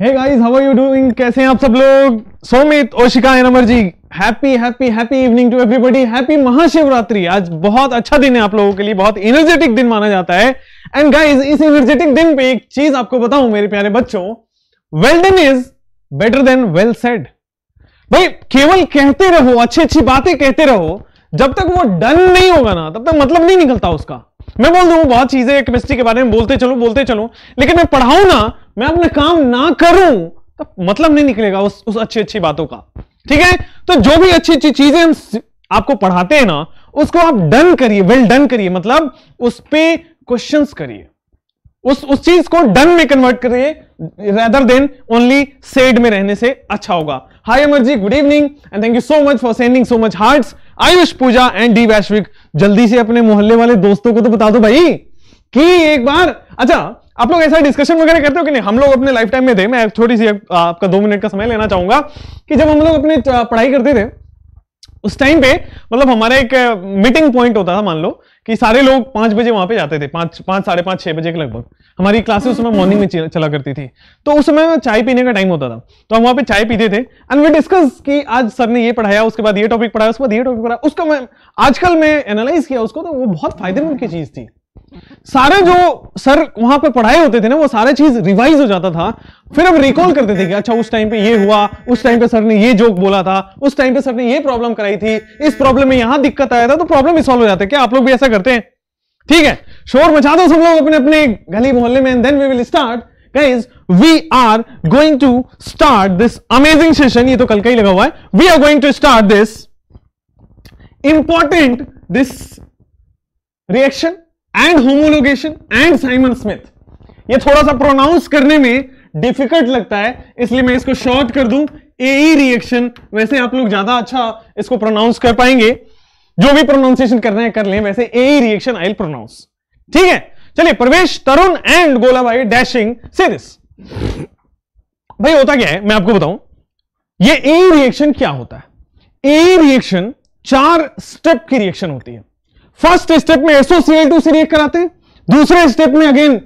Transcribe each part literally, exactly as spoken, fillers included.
Hey guys, how are you doing? कैसे हैं आप सब लोग? Somit, Oshika, Amar ji, happy happy happy evening to everybody. Happy Mahashivratri. आज बहुत अच्छा दिन है आप लोगों के लिए, बहुत एनर्जेटिक दिन माना जाता है। एंड गाइज, इस एनर्जेटिक दिन पे एक चीज आपको बताऊं मेरे प्यारे बच्चों, well done is better than well said. भाई केवल कहते रहो, अच्छी अच्छी बातें कहते रहो, जब तक वो डन नहीं होगा ना तब तक मतलब नहीं निकलता उसका। मैं बोल दूं बहुत चीजें केमिस्ट्री के बारे में, बोलते चलो बोलते चलो, लेकिन मैं पढ़ाऊं ना, मैं अपना काम ना करूं तब मतलब नहीं निकलेगा उस उस अच्छी अच्छी बातों का। ठीक है, तो जो भी अच्छी अच्छी चीजें हम आपको पढ़ाते हैं ना, उसको आप डन करिए, वेल डन करिए, मतलब उस पर क्वेश्चंस करिए, उस उस चीज को डन में कन्वर्ट करिए, रेदर देन ओनली सेड में रहने से अच्छा होगा। Hi Amar ji, good evening and thank you so much for sending so much hearts. Ayush, Puja and D Vaishvik, जल्दी से अपने मोहल्ले वाले दोस्तों को तो बता दो भाई कि एक बार। अच्छा, आप लोग ऐसा डिस्कशन वगैरह करते हो कि नहीं? हम लोग अपने लाइफ टाइम में थे, मैं थोड़ी सी आपका दो मिनट का समय लेना चाहूंगा कि जब हम लोग अपने पढ़ाई करते थे उस टाइम पे, मतलब हमारा एक मीटिंग पॉइंट होता था, मान लो कि सारे लोग पांच बजे वहां पे जाते थे, पांच पांच साढ़े पांच छह बजे के लगभग। हमारी क्लासेस उस समय मॉर्निंग में चला करती थी, तो उस समय चाय पीने का टाइम होता था, तो हम वहां पे चाय पीते थे एंड वी डिस्कस कि आज सर ने ये पढ़ाया, उसके बाद ये टॉपिक पढ़ाया, उसके बाद ये टॉपिक पढ़ाया, उसका मैं आजकल मैं एनालाइज किया उसको, तो वो बहुत फायदेमंद की चीज थी। सारे जो सर वहां पे पढ़ाए होते थे ना, वो सारा चीज रिवाइज हो जाता था, फिर हम रिकॉल करते थे कि अच्छा उस टाइम पे ये हुआ, उस टाइम पे सर ने ये जोक बोला था, उस टाइम पे सर ने ये प्रॉब्लम कराई थी, इस प्रॉब्लम में यहां दिक्कत आया था, तो प्रॉब्लम ही सॉल्व हो जाता है। क्या आप लोग भी ऐसा करते हैं? ठीक है, शोर मचा दो सब लोग अपने अपने गली मोहल्ले में and then we will start. Guys, we are going to start this amazing session, ये तो कल का ही लगा हुआ है। We are going to start this important this reaction and homologation and Simon Smith. ये थोड़ा सा प्रोनाउंस करने में डिफिकल्ट लगता है, इसलिए मैं इसको शॉर्ट कर दूं, एई रिएक्शन। वैसे आप लोग ज्यादा अच्छा इसको प्रोनाउंस कर पाएंगे, जो भी प्रोनाउंसिएशन करना है कर लें, वैसे एई रिएक्शन आई विल प्रोनाउंस। ठीक है, चलिए। प्रवेश, तरुण एंड गोला भाई, डैशिंग से दिस। भाई होता क्या है मैं आपको बताऊं, ये एई रिएक्शन क्या होता है। एई रिएक्शन चार स्टेप की रिएक्शन होती है। फर्स्ट स्टेप में एसओसीएल टू से रिएक्ट कराते हैं, दूसरे स्टेप में अगेन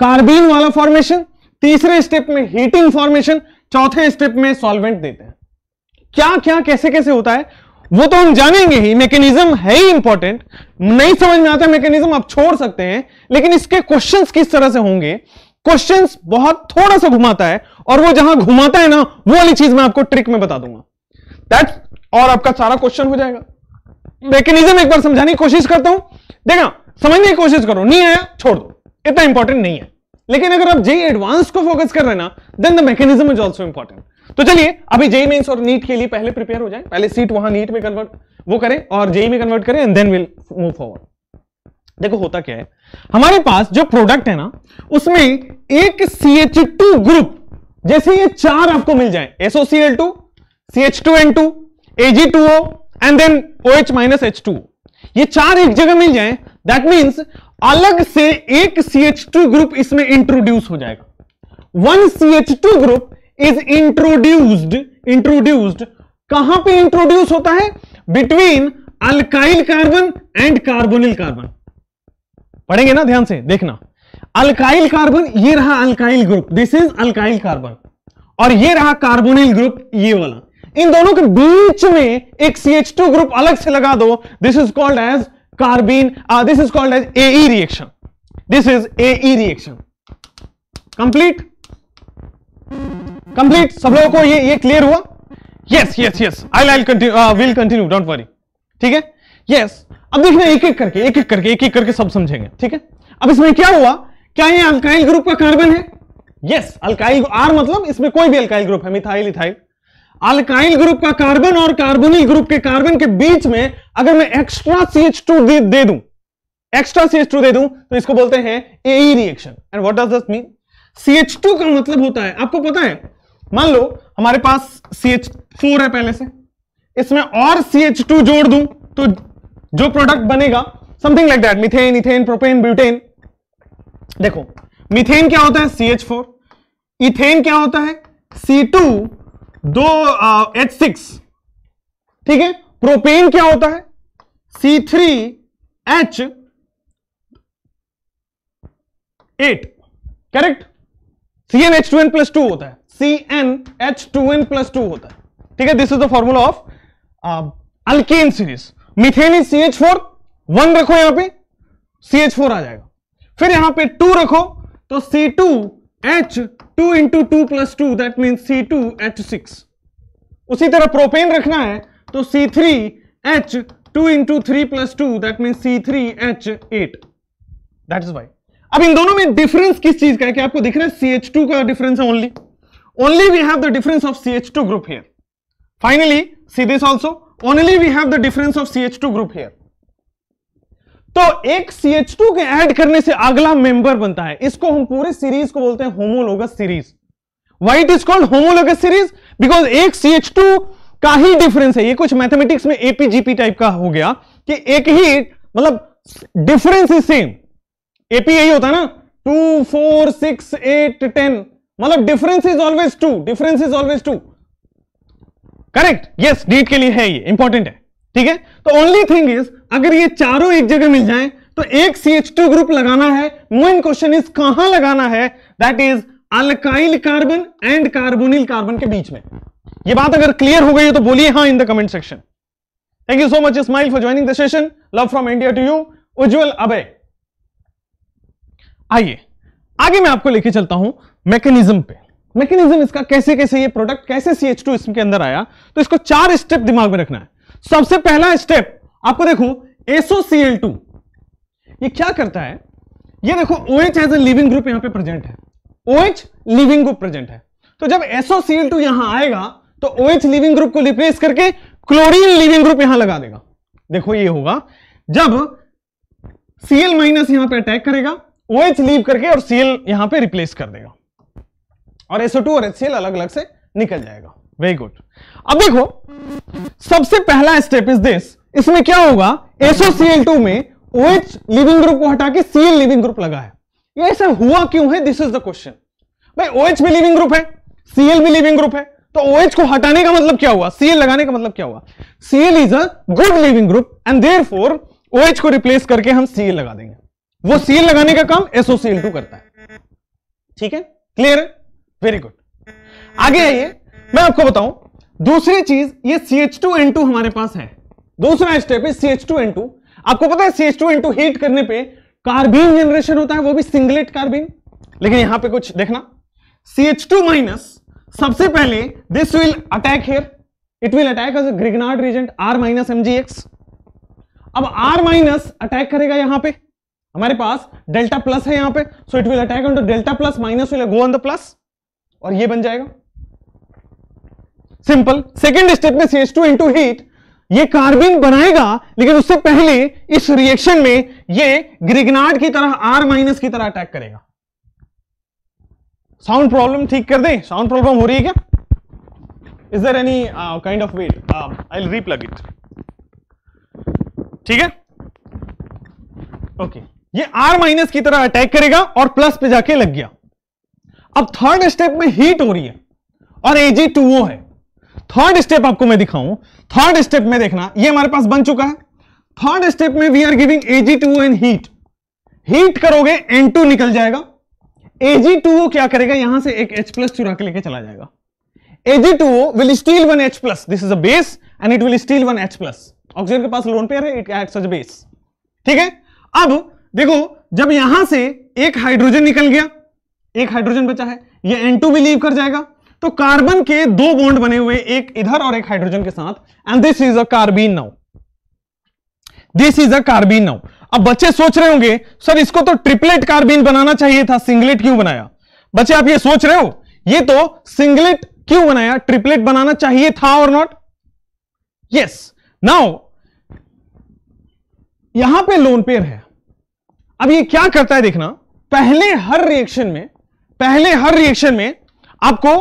कार्बीन वाला फॉर्मेशन, तीसरे स्टेप में हीटिंग फॉर्मेशन, चौथे स्टेप में सॉल्वेंट देते हैं। क्या क्या कैसे कैसे होता है वो तो हम जानेंगे ही, मैकेनिज्म है ही इंपॉर्टेंट। नहीं समझ में आता मैकेनिज्म आप छोड़ सकते हैं, लेकिन इसके क्वेश्चंस किस तरह से होंगे, क्वेश्चंस बहुत थोड़ा सा घुमाता है, और वो जहां घुमाता है ना वो वाली चीज मैं आपको ट्रिक में बता दूंगा, दैट और आपका सारा क्वेश्चन हो जाएगा। मैकेनिज्म एक बार समझाने की कोशिश करता हूं, देखा समझने की कोशिश करो, नहीं आया छोड़ दो, इतना इंपॉर्टेंट नहीं है। लेकिन अगर आप जेई एडवांस को फोकस कर रहे हैं ना, then the mechanism is also important. तो चलिए अभी जेई मेंस और नीट के लिए पहले प्रिपेयर हो जाए, पहले सीट वहां नीट में कन्वर्ट वो करें और जेई में कन्वर्ट करें and then will move forward. देखो होता क्या है, हमारे पास जो प्रोडक्ट है ना उसमें एक सी एच टू ग्रुप, जैसे ये चार आपको मिल जाए, SOCL two, C H two N two, AG two O and then OH minus H two, ये चार एक जगह मिल जाए, दैट मींस अलग से एक C H टू ग्रुप इसमें इंट्रोड्यूस हो जाएगा। One C H two group is introduced, introduced कहां पे इंट्रोड्यूस होता है? Between alkyl carbon and carbonyl carbon. पढ़ेंगे ना ध्यान से देखना, अल्काइल कार्बन, ये रहा alkyl group, this is alkyl carbon, और ये रहा कार्बोनिल ग्रुप, ये वाला। इन दोनों के बीच में एक C H टू ग्रुप अलग से लगा दो, this is called as carbene, this is called as AE reaction, this is AE reaction. Complete complete सब लोगों को ये ये क्लियर हुआ? Yes yes yes, I will continue, will continue, don't worry. ठीक है, यस। अब देखना एक एक करके एक एक करके एक एक करके सब समझेंगे। ठीक है, अब इसमें क्या हुआ, क्या ये अल्काइल ग्रुप का कार्बन है? यस, अल्काइल आर मतलब इसमें कोई भी अल्काइल ग्रुप है, मिथाइल, इथाइल। अल्काइल ग्रुप का कार्बन और कार्बोनिल ग्रुप के कार्बन के बीच में अगर मैं एक्स्ट्रा C H टू दे, दे दूं, एक्स्ट्रा C H टू दे दूं, तो इसको बोलते हैं AE reaction. And what does this mean? C H two का मतलब होता है, आपको पता है, मान लो हमारे पास C H फोर है पहले से, इसमें और C H टू जोड़ दूं तो जो प्रोडक्ट बनेगा something like that, methane, ethane, propane, butane. देखो मीथेन क्या होता है, C H फोर, इथेन क्या होता है, C टू दो एच सिक्स, ठीक है। प्रोपेन क्या होता है, C three H eight, correct. C N H two N plus two होता है, C N H two N plus two होता है, ठीक है। This is the formula of alkane series. Methane is C H four, one रखो यहाँ पे सी H four आ जाएगा, फिर यहाँ पे टू रखो तो C two H two into two plus two that mean C two H six. उसी तरह प्रोपेन रखना है तो C three H two into three plus two that mean C three H eight, that is why. अब इन दोनों में difference किस चीज का है कि आपको दिख रहा है सी एच टू का डिफरेंस है, only only we have the difference of C H two group here. Finally see this also, only we have the difference of C H two group here. तो एक C H two के add करने से अगला member बनता है, इसको हम पूरे सीरीज को बोलते हैं homologous series. Why it is called homologous series? Because एक सी एच टू का ही डिफरेंस है। ये कुछ मैथमेटिक्स में एपीजीपी टाइप का हो गया कि एक ही, मतलब डिफरेंस इज सेम। एपी यही होता है ना, two four six eight ten, मतलब difference is always two, difference is always two, correct? Yes, NEET के लिए है, ये इंपॉर्टेंट है, ठीक है। तो ओनली थिंग इज अगर ये चारों एक जगह मिल जाएं तो एक सी एच टू ग्रुप लगाना है। मेन क्वेश्चन इज कहां लगाना है, that is alkyl carbon and carbonyl carbon के बीच में। ये बात अगर क्लियर हो गई है तो बोलिए हाँ in the comment section. Thank you so much smile for joining the session. Love from India to you Ujjwal Abhay. आइए आगे मैं आपको लेके चलता हूं मैकेनिज्म पे। मैकेनिज्म इसका कैसे कैसे ये प्रोडक्ट कैसे सी एच टू इसके अंदर आया, तो इसको चार स्टेप दिमाग में रखना है। सबसे पहला स्टेप आपको देखो एसओसीएल टू, ये क्या करता है? ये देखो OH as a leaving group यहां पे प्रेजेंट है, OH लिविंग ग्रुप प्रेजेंट है। तो जब एसओसीएल टू यहां आएगा तो OH लिविंग ग्रुप को रिप्लेस करके क्लोरीन लिविंग ग्रुप यहां लगा देगा। देखो ये होगा जब Cl- यहां पर अटैक करेगा, OH लीव करके और Cl यहां पे रिप्लेस कर देगा और एस ओ टू और एच सी एल अलग अलग से निकल जाएगा। Very good. अब देखो सबसे पहला स्टेप इज दिस, इसमें क्या होगा एसओसीएल टू में OH लिविंग ग्रुप को हटा के Cl लिविंग ग्रुप लगा है। ये ऐसा हुआ क्यों है, दिस इज द क्वेश्चन। भाई OH भी लिविंग ग्रुप है, Cl भी लिविंग ग्रुप है, तो OH को हटाने का मतलब क्या हुआ, Cl लगाने का मतलब क्या हुआ? Cl is a good living group and therefore OH को रिप्लेस करके हम Cl लगा देंगे। वो सील लगाने का काम एसओसीएल टू करता है, ठीक है, क्लियर है? Very good. आगे आइए मैं आपको बताऊं दूसरी चीज, ये C H two N two हमारे पास है। दूसरा स्टेप है C H two N two. आपको पता है C H two N two heat करने पे कार्बीन जनरेशन होता है, वो भी सिंगलेट कार्बीन। लेकिन यहां पे कुछ देखना, सी एच टू माइनस सबसे पहले this will attack here, it will attack as a Grignard reagent R minus MGX. अब आर माइनस अटैक करेगा, यहां पे हमारे पास डेल्टा प्लस है यहां पे, so it will attack on the delta plus, minus will go on the plus और ये बन जाएगा सिंपल। सेकेंड स्टेप में C H two into heat ये कार्बीन बनाएगा, लेकिन उससे पहले इस रिएक्शन में ये ग्रिग्नार्ड की तरह आर माइनस की तरह अटैक करेगा। साउंड प्रॉब्लम ठीक कर दें, साउंड प्रॉब्लम हो रही है क्या? Is there any kind of wait? I will replug it, ठीक है, ओके okay. ये R माइनस की तरह अटैक करेगा और प्लस पे जाके लग गया। अब थर्ड स्टेप में हीट हो रही है और ए जी टू ओ है। थर्ड स्टेप आपको मैं दिखाऊं, थर्ड स्टेप में देखना ये हमारे पास बन चुका है। थर्ड स्टेप में we are giving A G two O and heat, heat करोगे एन टू निकल जाएगा। ए जी टू ओ क्या करेगा, यहां से एक H प्लस चुरा के लेके चला जाएगा। A G two O will steal one H plus, this is a base and it will steal one H plus. Oxygen के पास लोन पेयर है, it acts as a base, ठीक है। अब देखो जब यहां से एक हाइड्रोजन निकल गया, एक हाइड्रोजन बचा है, ये एन टू भी लीव कर जाएगा, तो कार्बन के दो बॉन्ड बने हुए, एक इधर और एक हाइड्रोजन के साथ, and this is a carbene now, this is a carbene now. अब बच्चे सोच रहे होंगे सर इसको तो ट्रिपलेट कार्बीन बनाना चाहिए था, सिंगलेट क्यों बनाया? बच्चे आप ये सोच रहे हो ये तो सिंगलेट क्यों बनाया, ट्रिपलेट बनाना चाहिए था और नॉट? यस, नाउ यहां पे लोन पेयर है। अब ये क्या करता है देखना, पहले हर रिएक्शन में, पहले हर रिएक्शन में आपको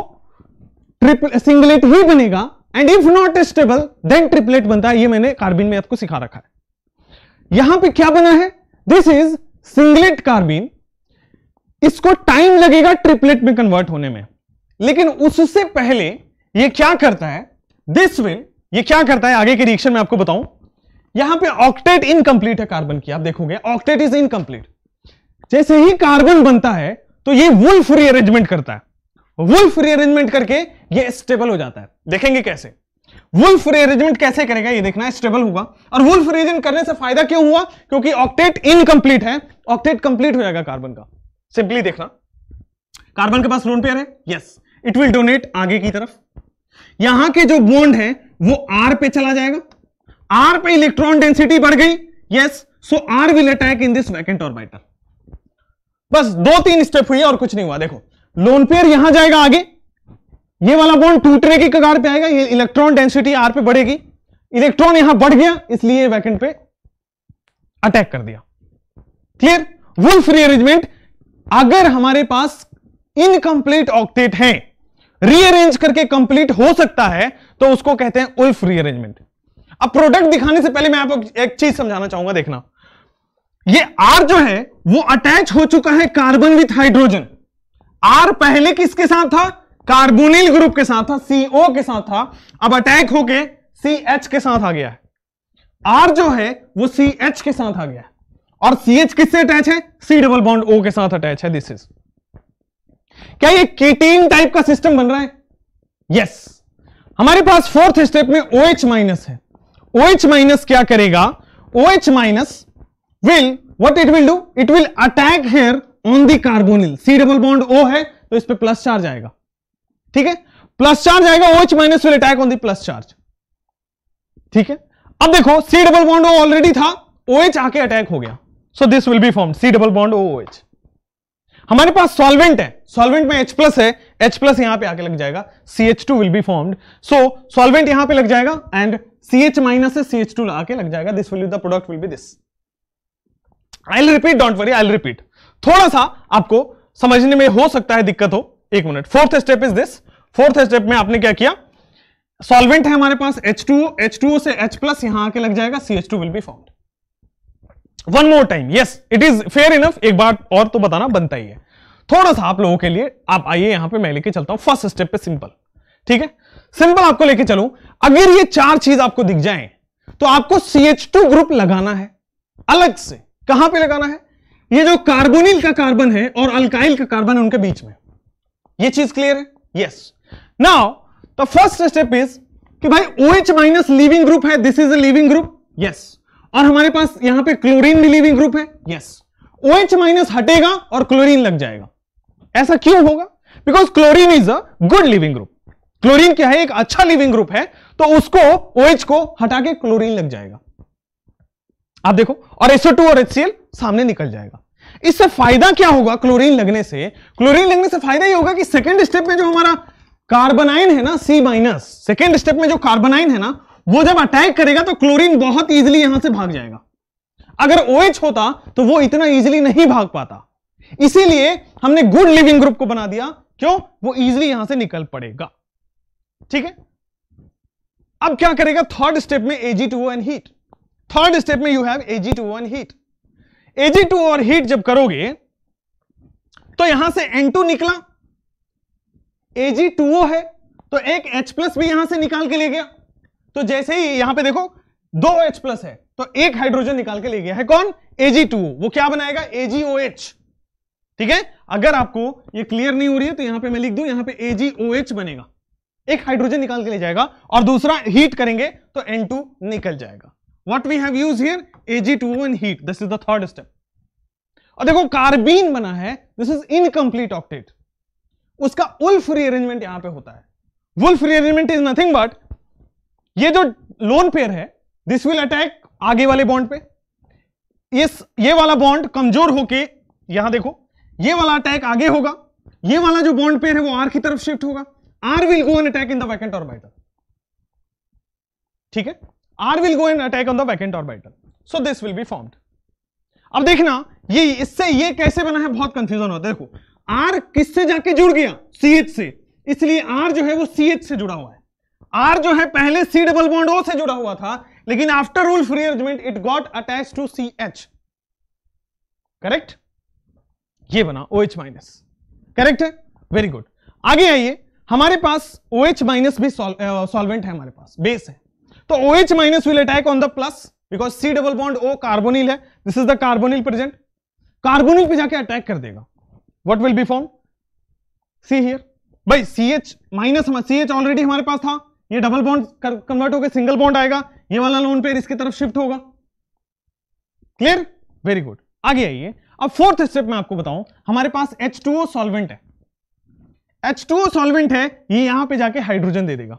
ट्रिपल सिंगलेट ही बनेगा and if not stable then triplet बनता है। ये मैंने कार्बीन में आपको सिखा रखा है। यहां पे क्या बना है, दिस इज सिंगलेट कार्बीन। इसको टाइम लगेगा ट्रिपलेट में कन्वर्ट होने में, लेकिन उससे पहले ये क्या करता है, दिस विल, ये क्या करता है आगे के रिएक्शन में आपको बताऊं। यहां पे ऑक्टेट इनकंप्लीट है कार्बन की, आप देखोगे ऑक्टेट इज इनकंप्लीट। जैसे ही कार्बन बनता है तो ये वुल्फ रीअरेंजमेंट करता है। वुल्फ रीअरेंजमेंट करके ये स्टेबल हो जाता है। देखेंगे कैसे वुल्फ रीअरेंजमेंट कैसे करेगा, ये देखना है। स्टेबल हुआ और वुल्फ रीअरेंजमेंट करने से फायदा क्यों हुआ, क्योंकि ऑक्टेट इनकम्प्लीट है, ऑक्टेट कंप्लीट हो जाएगा कार्बन का। सिंपली देखना, कार्बन के पास लोन पेयर है, यस, इट विल डोनेट आगे की तरफ। यहां के जो बॉन्ड है वो आर पे चला जाएगा, आर पे इलेक्ट्रॉन डेंसिटी बढ़ गई, yes, so R will attack in this vacant orbital. बस दो तीन स्टेप हुए और कुछ नहीं हुआ। देखो लोन पेयर यहां जाएगा आगे, ये वाला बॉन्ड टूटने की कगार पे आएगा, ये इलेक्ट्रॉन डेंसिटी आर पे बढ़ेगी, इलेक्ट्रॉन यहां बढ़ गया इसलिए वैकेंट पे अटैक कर दिया। क्लियर? Wolff rearrangement. अगर हमारे पास इनकम्प्लीट ऑक्टेट है, रीअरेंज करके कंप्लीट हो सकता है, तो उसको कहते हैं वुल्फ रीअरेंजमेंट। अब प्रोडक्ट दिखाने से पहले मैं आपको एक चीज समझाना चाहूंगा। देखना, ये आर जो है वो अटैच हो चुका है कार्बन विथ हाइड्रोजन। आर पहले किसके साथ था? कार्बोनिल ग्रुप के साथ था, सीओ के साथ था। अब अटैक होके सीएच के साथ आ गया है। आर जो है वो सीएच के साथ आ गया है और सीएच किससे अटैच है? सी डबल बॉन्ड ओ के साथ अटैच है। दिस इज क्या, ये कीटीन टाइप का सिस्टम बन रहा है? यस। हमारे पास फोर्थ स्टेप में OH माइनस है। OH माइनस क्या करेगा? OH minus will what it will do? It will attack here on the carbonyl. C double bond O है तो इस पे प्लस चार्ज आएगा, ठीक है, प्लस चार्ज आएगा। OH minus will attack on the plus charge, ठीक है। अब देखो C double bond O already था, OH आके अटैक हो गया, so this will be formed C double bond OH। हमारे पास सॉल्वेंट है, सॉल्वेंट में H प्लस है, H प्लस यहां पे आके लग जाएगा, C H two will be formed, so solvent यहां पे लग जाएगा and C H माइनस है, C H टू आके लग जाएगा। This will be the product will be this. I'll repeat, don't worry, I'll repeat. थोड़ा सा आपको समझने में हो सकता है दिक्कत हो, एक minute. Fourth step is this. Fourth step में आपने क्या किया, सॉल्वेंट है हमारे पास H two O, H two O से H प्लस यहां आके लग जाएगा, C H two will be formed. One more time, yes, it is fair enough, एक बार और तो बताना बनता ही है। थोड़ा सा आप लोगों के लिए, आप आइए यहां पे मैं लेके चलता हूं फर्स्ट स्टेप पे, सिंपल, ठीक है, सिंपल आपको लेके चलूं। अगर ये चार चीज आपको दिख जाए तो आपको C H टू ग्रुप लगाना है अलग से। कहां पे लगाना है? ये जो कार्बोनिल का कार्बन है और अल्काइल का कार्बन है उनके बीच में। ये चीज क्लियर है? Yes. Now the first step is कि भाई OH माइनस लीविंग ग्रुप है, this is a leaving group, yes, और हमारे पास यहां पे क्लोरीन भी लीविंग ग्रुप है, यस। OH माइनस हटेगा और क्लोरीन लग जाएगा। ऐसा क्यों होगा? Because chlorine is a good living group. Chlorine क्या है? एक अच्छा लिविंग ग्रुप है, तो उसको OH को हटा के क्लोरीन लग जाएगा। आप देखो, और S O टू और HCl सामने निकल जाएगा। इससे फायदा क्या होगा? क्लोरीन लगने से क्लोरीन लगने से फायदा ये होगा कि सेकंड स्टेप में जो हमारा कार्बोनाइन है ना, C माइनस, सेकंड स्टेप में जो कार्बोनाइन है ना, वो जब अटैक करेगा तो क्लोरीन बहुत इजीली यहां से भाग जाएगा। अगर OH होता तो वो इतना इजीली नहीं भाग पाता। इसीलिए हमने गुड लिविंग ग्रुप को बना दिया। क्यों? वो इजीली यहां से निकल पड़ेगा, ठीक है। अब क्या करेगा थर्ड स्टेप में? A G two O and heat. Third step में you have A G two O and heat. A G two O और हीट जब करोगे तो यहां से N टू निकला, A G टू O है, तो एक H प्लस भी यहां से निकाल के ले गया। तो जैसे ही यहां पे देखो दो H प्लस है, तो एक हाइड्रोजन निकाल के ले गया है कौन? A G two O। वो क्या बनाएगा? A G O H, ठीक है। अगर आपको ये क्लियर नहीं हो रही है तो यहां पे मैं लिख दूं, यहां पे A G O H बनेगा, एक हाइड्रोजन निकाल के ले जाएगा और दूसरा हीट करेंगे तो N टू निकल जाएगा। What we have used here, A G two O and heat. This is the third step. और देखो कार्बीन बना है, this is incomplete octet. उसका वुल्फ रीअरेंजमेंट यहां पे होता है। Wolff rearrangement is nothing but ये जो लोन पेयर है, this will attack आगे वाले बॉन्ड पे। ये ये वाला बॉन्ड कमजोर होके यहां देखो, ये वाला अटैक आगे होगा, ये वाला जो बॉन्ड पेयर है वो आर की तरफ शिफ्ट होगा। R will go and attack in the vacant orbital, ठीक है। R will go and attack on the vacant orbital, so this will be formed. अब देखना ये इससे ये कैसे बना है, बहुत कंफ्यूजन होता है। देखो R किससे जाके जुड़ गया? C H से, इसलिए R जो है वो C H से जुड़ा हुआ है। R जो है पहले C डबल बॉन्ड O से जुड़ा हुआ था, लेकिन after Wolff rearrangement it got attach to C H, correct. ये बना OH माइनस, करेक्ट है, वेरी गुड। आगे आइए, हमारे पास OH माइनस भी सॉल्वेंट है, हमारे पास बेस है, तो OH minus will attack on the plus because C double bond O carbonyl है, this is the carbonyl present. Carbonyl पे जाके अटैक कर देगा। what will be formed? See here, भाई C H minus C H already हमारे पास था, ये डबल बॉन्ड कन्वर्ट होकर सिंगल बॉन्ड आएगा, ये वाला लोन पेयर इसकी तरफ शिफ्ट होगा। क्लियर? Very good. आगे आइए, अब फोर्थ स्टेप में आपको बताऊं, हमारे पास H टू O सॉल्वेंट है, H टू O सॉल्वेंट है, ये यहां पे जाके हाइड्रोजन दे देगा,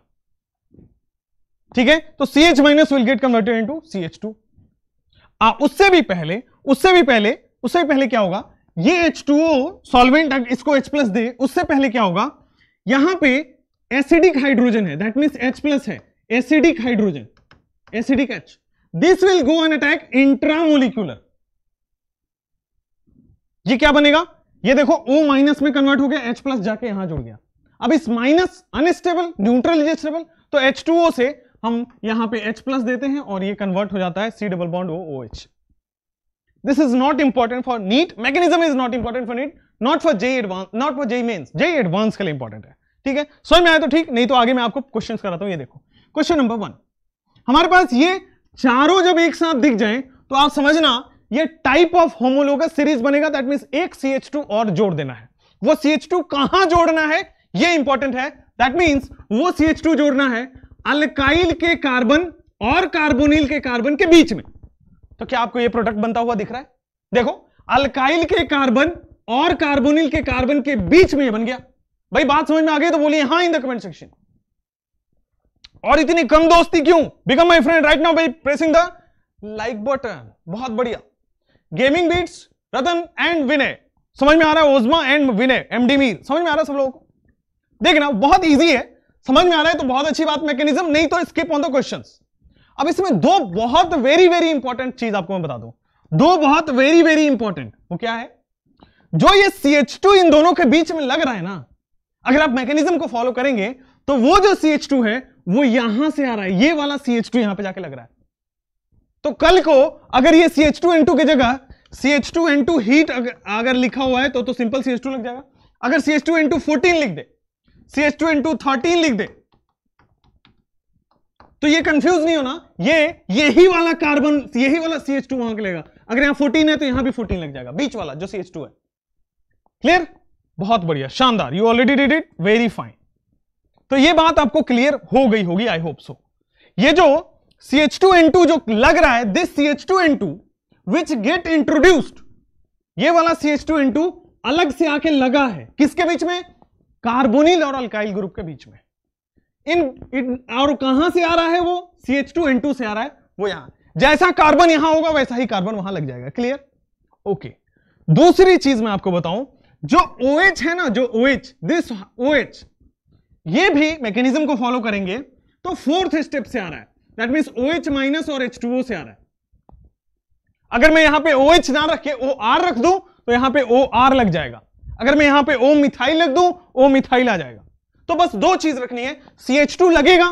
ठीक है। तो C H minus will get converted into C H two. आ, उससे भी पहले उससे भी पहले उससे भी पहले क्या होगा, ये H टू O सॉल्वेंट इसको H प्लस दे, उससे पहले क्या होगा, यहां पे एसिडिक हाइड्रोजन है, दैट मींस H प्लस है, acidic hydrogen, acidic H, this will go and attack intramolecular. ये क्या बनेगा, ये देखो O माइनस में कन्वर्ट हो गया, H प्लस जाके यहां जुड़ गया। अब इस minus unstable, neutral is stable, तो H टू O से हम यहां पे H प्लस देते हैं और ये कन्वर्ट हो जाता है C double bond O OH। This is not important for NEET, mechanism is not important for NEET, not for J E E advanced, not for J E E mains, J E E advanced के लिए important है, ठीक है। समझ में आया तो ठीक, नहीं तो आगे मैं आपको क्वेश्चंस कराता हूं। ये देखो क्वेश्चन नंबर वन, हमारे पास ये चारों जब एक साथ दिख जाएं तो आप समझना ये टाइप ऑफ होमोलोगस सीरीज बनेगा, दैट मींस एक C H टू और जोड़ देना है, वो C H टू कहां जोड़ना है ये इंपॉर्टेंट है, दैट मींस वो C H टू जोड़ना है अल्काइल के कार्बन और कार्बोनिल के कार्बन के बीच में। तो क्या आपको ये प्रोडक्ट बनता हुआ दिख रहा है? देखो अल्काइल के कार्बन और कार्बोनिल के कार्बन के बीच में ये बन गया। भाई बात समझ में आ गई तो बोलिए हाँ इन द कमेंट सेक्शन। और इतनी कम दोस्ती क्यों? Become my friend right now by pressing the like button. बहुत बढ़िया। Gaming beats, Ratan and Vinay, समझ में आ रहा है? ओजमा एंड विनय, एमडी मीर, समझ में आ रहा है सब लोगों को? देखना बहुत ईजी है, समझ में आ रहा है तो बहुत अच्छी बात, मैकेनिज्म, नहीं तो स्किप ऑन द क्वेश्चंस। अब इसमें दो बहुत वेरी वेरी इंपॉर्टेंट चीज आपको मैं बता दूं, दो बहुत वेरी वेरी इंपॉर्टेंट, वो क्या है, जो ये C H टू इन दोनों के बीच में लग रहा है ना, अगर आप मैकेनिज्म को फॉलो करेंगे तो वो जो C H टू है वो यहां से आ रहा है, ये वाला C H टू यहां पे जाके लग रहा है। तो कल को अगर ये C H two N two की जगह C H two N two heat अगर, अगर लिखा हुआ है तो, तो सिंपल C H टू लग जाएगा। अगर C H two N two fourteen लिख दे, C H two N two thirteen लिख दे, तो ये कंफ्यूज नहीं होना, ये यही वाला कार्बन, यही वाला C H टू वहां लगेगा। अगर यहां फोर्टीन है तो यहां भी फोर्टीन लग जाएगा, बीच वाला जो C H टू है। क्लियर? बहुत बढ़िया, शानदार, you already did it, very fine. तो ये बात आपको क्लियर हो गई होगी, आई होप सो। ये जो C H two N two जो लग रहा है, this C H two N two which get introduced, ये वाला C H two N two अलग से आके लगा है किसके बीच में, कार्बोनिल और अल्काइल ग्रुप के बीच में। इन, इन और कहां से आ रहा है वो, C H two N two से आ रहा है, वो यहां, जैसा कार्बन यहां होगा वैसा ही कार्बन वहां लग जाएगा। क्लियर? ओके। दूसरी चीज मैं आपको बताऊं, जो OH है ना, जो OH, दिस OH, ये भी मैकेनिज्म को फॉलो करेंगे तो फोर्थ स्टेप से आ रहा है, दैट मींस OH माइनस और H टू O से आ रहा है। अगर मैं यहां पे OH ना रख के OR रख दूं तो यहां पे OR लग जाएगा, अगर मैं यहां पे O मिथाइल रख दूं O मिथाइल आ जाएगा। तो बस दो चीज रखनी है, C H टू लगेगा,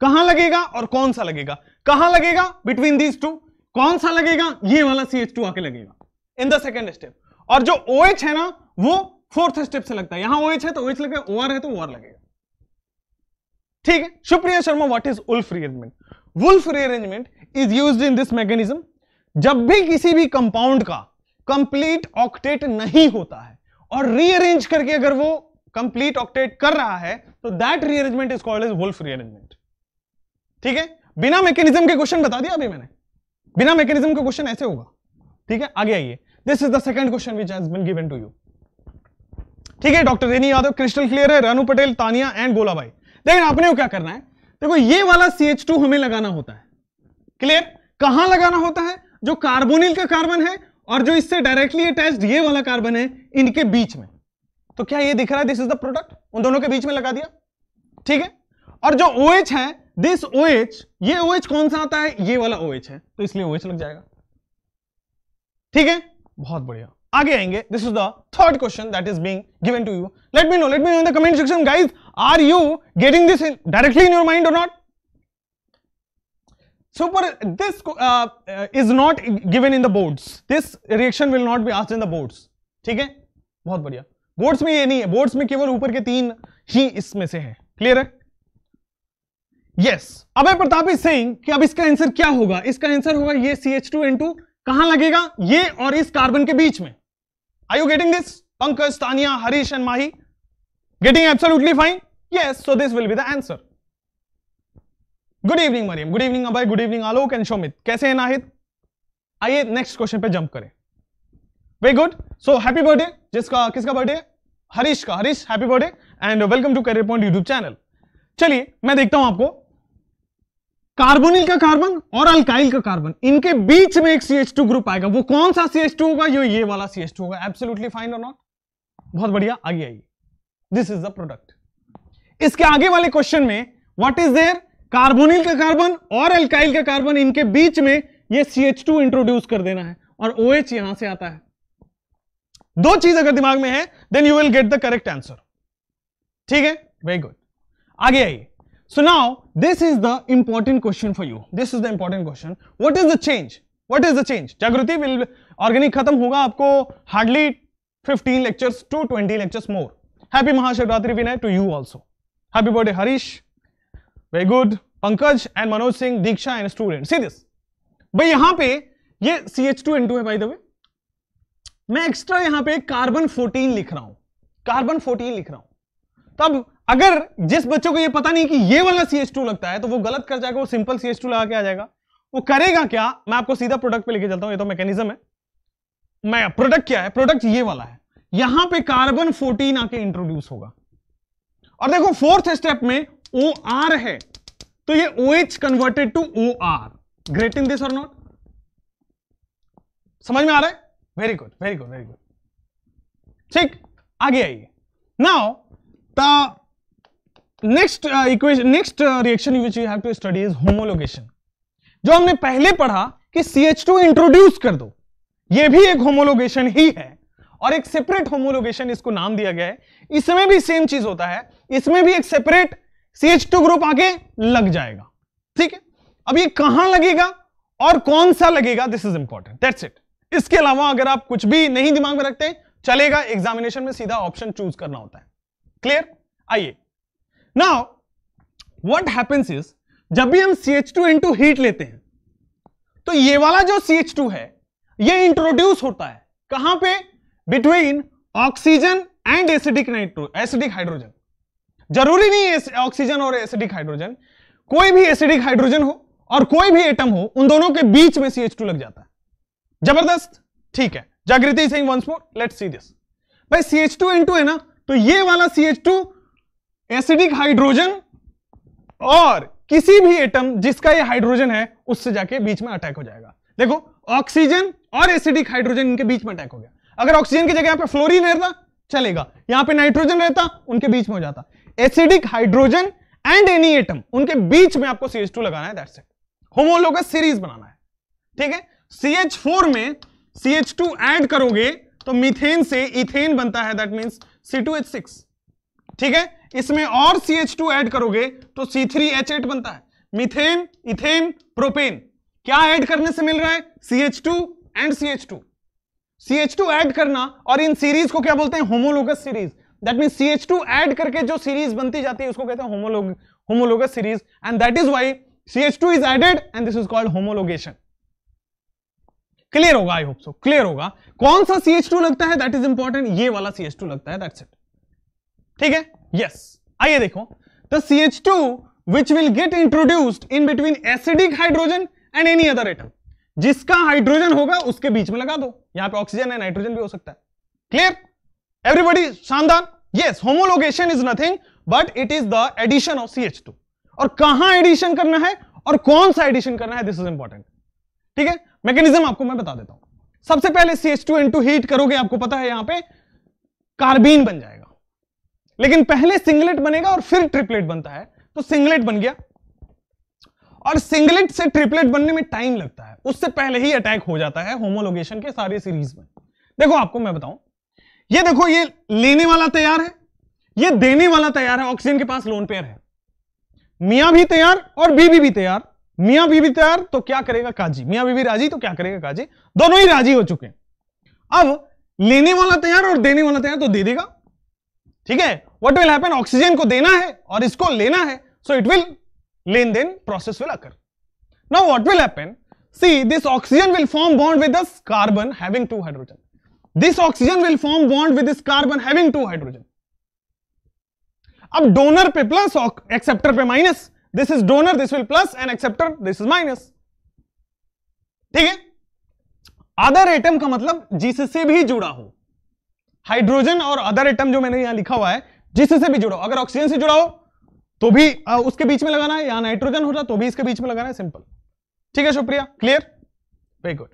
कहां लगेगा और कौन सा लगेगा, कहां लगेगा, बिटवीन दीज टू, कौन सा लगेगा, ये वाला C H टू आके लगेगा इन द सेकंड स्टेप। और जो OH है ना वो फोर्थ स्टेप से लगता है, यहां OH है तो OH लगेगा, OR है तो OR लगेगा, ठीक है। Supriya Sharma, what is Wolff rearrangement? Wolff rearrangement is used in this mechanism, जब भी किसी भी कंपाउंड का कंप्लीट ऑक्टेट नहीं होता है और रीअरेंज करके अगर वो कंप्लीट ऑक्टेट कर रहा है तो that rearrangement is called as Wolff rearrangement, ठीक है। बिना मैकेनिज्म के क्वेश्चन बता दिया अभी मैंने, बिना मैकेनिज्म के क्वेश्चन ऐसे होगा, ठीक है। आगे आइए, this is the second question which has been given to you, ठीक है। Doctor Reni Yadav, crystal clear है, रानू पटेल, तानिया एंड गोला भाई। देखिए आपने क्या करना है, देखो ये वाला C H टू हमें लगाना होता है, क्लियर? कहां लगाना होता है, जो कार्बोनिल का कार्बन है और जो इससे डायरेक्टली अटैच्ड ये वाला कार्बन है, इनके बीच में। तो क्या ये दिख रहा है, दिस इज द प्रोडक्ट, उन दोनों के बीच में लगा दिया, ठीक है। और जो OH है, दिस OH, ये OH कौन सा आता है, ये वाला OH है, तो इसलिए OH लग जाएगा, ठीक है। बहुत बढ़िया, आगे आएंगे, this is the third question that is being given to you. Let me know, let me know in the comment section guys, are you getting this directly in your mind और not? Super, this is not given in the boards, this reaction will not be asked in the boards, ठीक है। बहुत बढ़िया, boards में ये नहीं है, boards में केवल ऊपर के तीन ही इसमें से है, क्लियर है? यस। अबे प्रतापी सिंह कि अब इसका आंसर क्या होगा, इसका आंसर होगा ये C H two N two कहां लगेगा, ये और इस कार्बन के बीच में। Are you getting this? Pankaj, Tania, Harish and Mahi. Getting absolutely fine? Yes, so this will be the answer. Good evening Mariam, good evening Abhay, good evening Alok and Shomit. Kaise hai Nahid? आइए next question पे jump करें. Very good. So happy birthday. जिसका किसका birthday? Harish का. Harish happy birthday and welcome to career point YouTube channel. चलिए मैं देखता हूं आपको कार्बोनिल का कार्बन और अल्काइल का कार्बन, इनके बीच में एक सी एच टू ग्रुप आएगा. वो कौन सा सी एच टू होगा? ये ये वाला सी एच टू होगा. एब्सोल्युटली फाइन और नॉट? बहुत बढ़िया. आगे आइए. This is the product. इसके आगे वाले क्वेश्चन में व्हाट इज देयर? कार्बोनिल का कार्बन और अल्काइल का कार्बन, इनके बीच में ये सी एच टू इंट्रोड्यूस कर देना है और OH यहां से आता है. दो चीज अगर दिमाग में है then you will get the correct answer. ठीक है, वेरी गुड. आगे आइए. So now this is the important question for you. This is the important question. What is the change? What is the change? Jagriti will organic खत्म होगा आपको hardly fifteen lectures to twenty lectures more. Happy Mahashivratri Vinay to you also. Happy birthday Harish. Very good. Pankaj and Manoj Singh, Diksha and student. C this भाई, यहां पे ये C H two N two है. By the way मैं extra यहां पे कार्बन फोर्टीन लिख रहा हूं. कार्बन फोर्टीन लिख रहा हूं. तब अगर जिस बच्चों को ये पता नहीं कि ये वाला सी एच टू लगता है तो वो गलत कर जाएगा. वो सिंपल सी एच टू लगा के आ जाएगा. वो करेगा क्या? मैं आपको सीधा प्रोडक्ट पे लेके चलता हूं. ये तो मैकेनिज्म है. मैं प्रोडक्ट क्या है? प्रोडक्ट ये वाला है. यहां पर कार्बन फोर्टीन आके इंट्रोड्यूस होगा और देखो फोर्थ स्टेप में ओ आर है तो ये OH converted to O R. Great in this or not? समझ में आ रहा है? Very good very good very good. ठीक, आगे आइए. Now the next equation, next reaction which you have to study is homologation. जो हमने पहले पढ़ा कि सी एच टू इंट्रोड्यूस कर दो, ये भी एक होमोलोगेशन ही है और एक सेपरेट होमोलोगेशन इसको नाम दिया गया है. इसमें भी सेम चीज होता है. इसमें भी एक separate C H two group आगे लग जाएगा. ठीक है, अब ये कहां लगेगा और कौन सा लगेगा, this is important. That's it. इसके अलावा अगर आप कुछ भी नहीं दिमाग में रखते चलेगा, एग्जामिनेशन में सीधा ऑप्शन चूज करना होता है. क्लियर? आइए. नाउ व्हाट हैपेंस इज, जब भी हम C H two N two heat लेते हैं तो ये वाला जो सी एच टू है ये इंट्रोड्यूस होता है कहां पे? Between oxygen and acidic nitro acidic hydrogen. जरूरी नहीं है ऑक्सीजन और एसिडिक हाइड्रोजन, कोई भी एसिडिक हाइड्रोजन हो और कोई भी एटम हो, उन दोनों के बीच में सी एच टू लग जाता है. जबरदस्त. ठीक है, Jagriti Singh once more, let's see this. भाई C H two N two है ना, तो ये वाला C H two acidic hydrogen और किसी भी एटम जिसका ये हाइड्रोजन है उससे जाके बीच में अटैक हो जाएगा. देखो ऑक्सीजन और एसिडिक हाइड्रोजन, इनके बीच में अटैक हो गया. अगर ऑक्सीजन की जगह यहां पे फ्लोरीन रहता चलेगा, यहां पे नाइट्रोजन रहता उनके बीच में हो जाता. Acidic hydrogen and any atom, उनके बीच में आपको सी एच टू लगाना है. That's it. होमोलोगस सीरीज बनाना है. ठीक है, सी एच फोर में सी एच टू ऐड करोगे तो मीथेन से इथेन बनता है. That means C two H six. ठीक है, इसमें और सी एच टू ऐड करोगे तो सी थ्री एच एट बनता है. मीथेन, इथेन, प्रोपेन, क्या ऐड करने से मिल रहा है? C H two and C H two. C H two add करना और इन सीरीज को क्या बोलते हैं? Homologous series. That means C H two add करके जो सीरीज बनती जाती है उसको कहते हैं homologue homologous series. And that is why C H two is added and this is called homologation. Clear होगा? आई होप सो क्लियर होगा. कौन सा सी एच टू लगता है? That is important. ये वाला सी एच टू लगता है. That's it. ठीक है, यस. आइए देखो the C H two which will get introduced in between acidic hydrogen and any other atom. जिसका हाइड्रोजन होगा उसके बीच में लगा दो. यहां पे ऑक्सीजन है, नाइट्रोजन भी हो सकता है. Clear everybody? शानदार. Yes, homologation is nothing but it is the addition of C H two. और कहां एडिशन करना है और कौन सा एडिशन करना है, दिस इज इंपॉर्टेंट. ठीक है, मैकेनिज्म आपको मैं बता देता हूं. सबसे पहले C H two N two heat करोगे, आपको पता है यहां पे कार्बीन बन जाएगा. लेकिन पहले सिंगलेट बनेगा और फिर ट्रिपलेट बनता है. तो सिंगलेट बन गया और सिंगलेट से ट्रिपलेट बनने में टाइम लगता है. उससे पहले ही अटैक हो जाता है होमोलोगेशन के सारी सीरीज में. देखो आपको मैं बताऊं, ये देखो ये लेने वाला तैयार है, ये देने वाला तैयार है. ऑक्सीजन के पास लोन पेयर है, मियां भी तैयार और बीबी भी तैयार. मियां बीबी तैयार तो क्या करेगा काजी? मियां बीबी राजी तो क्या करेगा काजी? दोनों ही राजी हो चुके हैं. अब लेने वाला तैयार और देने वाला तैयार, तो दे देगा. ठीक है, व्हाट विल हैपन? ऑक्सीजन को देना है और इसको लेना है, so it will lane then process will occur. Now what will happen? See this oxygen will form bond with this carbon having two hydrogen. This oxygen will form bond with this carbon having two hydrogen. Ab donor pe plus or acceptor pe minus. This is donor, this will plus, and acceptor, this is minus. ठीक है? Other atom का मतलब जिससे भी जुड़ा हो, hydrogen और other atom जो मैंने यहां लिखा हुआ है जिससे भी जुड़ा हो, अगर ऑक्सीजन से जुड़ा हो तो भी आ, उसके बीच में लगाना है, यहां नाइट्रोजन होता तो भी इसके बीच में लगाना है, सिंपल. ठीक है शुक्रिया, clear, very good.